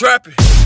trapping.